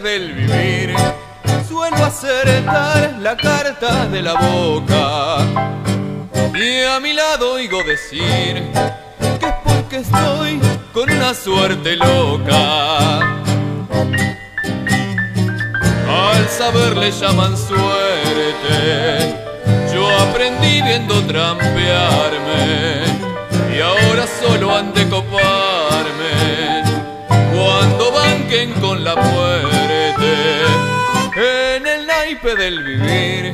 dulce del vivir. Suelo acertar la carta de la boca y a mi lado oigo decir que es porque estoy con una suerte loca. Al saber le llaman suerte, yo aprendí viendo trampearme, y ahora solo han de coparme cuando banquen con la muerte en el naipe del vivir.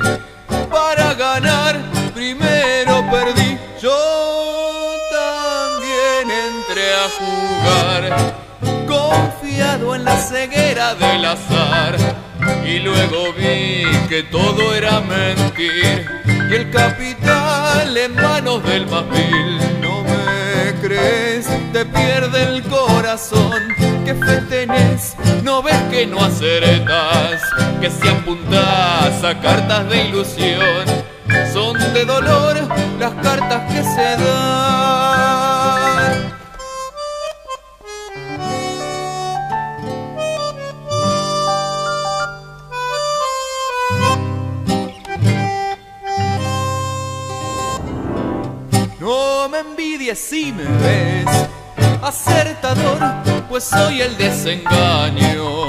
Para ganar primero perdí, yo también entré a jugar, confiado en la ceguera del azar, y luego vi que todo era mentir, y el capital en manos del más vil. No me crees, te pierde el corazón, que fe tenés, no ves que no acertás, que si apuntás a cartas de ilusión, son de dolor las cartas que se dan. No me envidies si me ves acertador, pues soy el desengaño.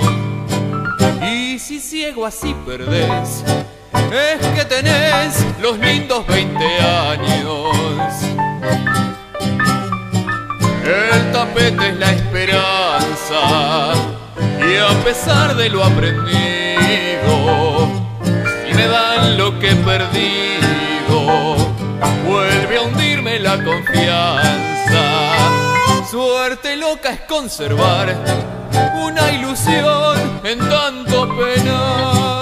Y si ciego así perdés, es que tenés los lindos 20 años. El tapete es la esperanza, y a pesar de lo aprendido, si me dan lo que he perdido, vuelve a hundirme la confianza. Suerte loca es conservar una ilusión en tanto penar.